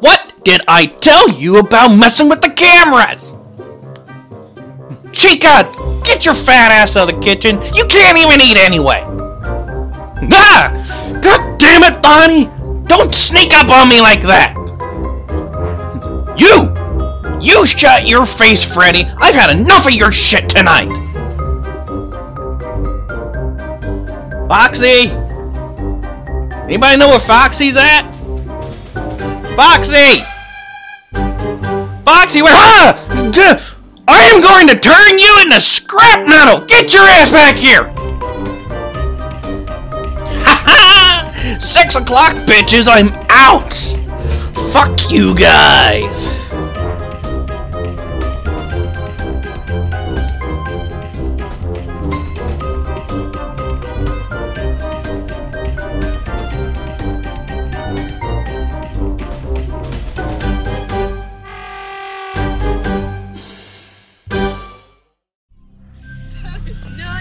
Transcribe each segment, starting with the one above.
What did I tell you about messing with the cameras? Chica, get your fat ass out of the kitchen. You can't even eat anyway. Nah! God damn it, Bonnie! Don't sneak up on me like that! You! You shut your face, Freddy! I've had enough of your shit tonight! Foxy! Anybody know where Foxy's at? Foxy! Foxy, where— ah! I am going to turn you into scrap metal! Get your ass back here! 6 o'clock, bitches, I'm out! Fuck you guys!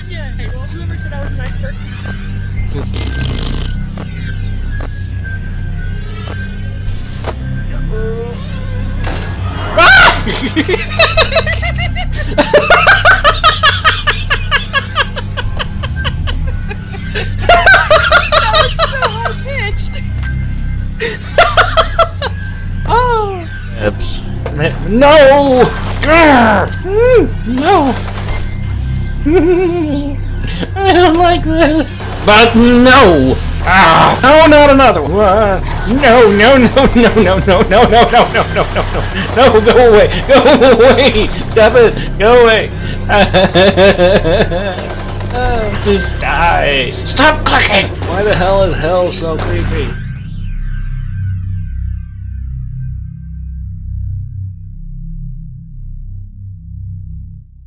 Hey, well, whoever said I was a nice person. That was so high-pitched. Oh. Oops. No. No. I don't like this. But no. Ah. No, not another one. No, no, no, no, no, no, no, no, no, no, no, no, no, no, go away, go away, stop it, go away. Oh, just die. Stop clicking. Why the hell is hell so creepy?